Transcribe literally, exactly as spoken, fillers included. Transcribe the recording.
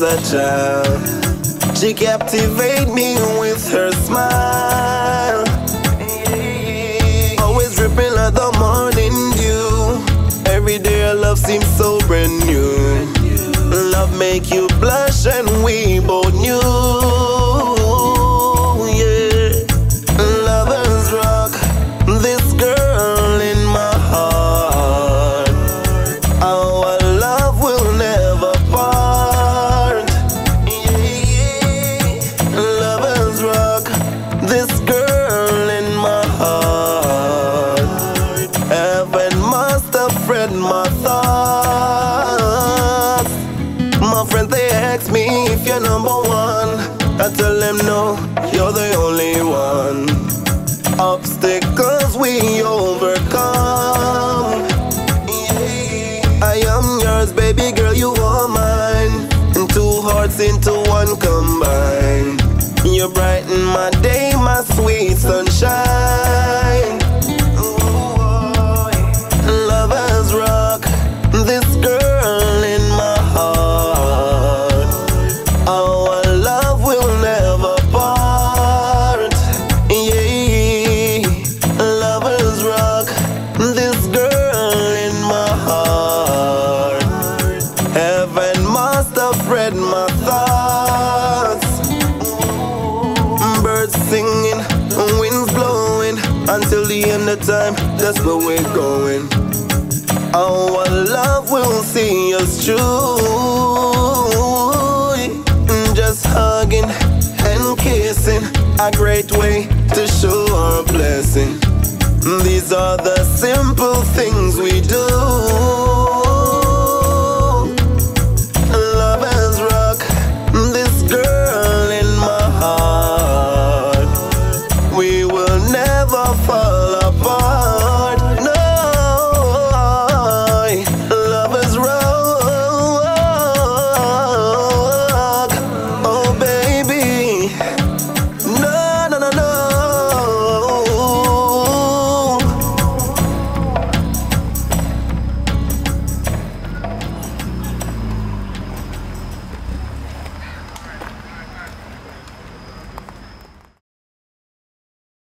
was a child. She captivated me with her smile, always dripping like the morning dew. Every day our love seems so brand new. Love make you blush and we both knew. Into one combined, you brighten my day, my sweet sunshine. Lovers rock, this girl in my heart. Our love will never part. Yeah, lovers rock, this girl in my heart. Heaven must have read my singing, winds blowing, until the end of time, that's where we're going. Our love will see us through. Just hugging and kissing, a great way to show our blessing. These are the simple things we do.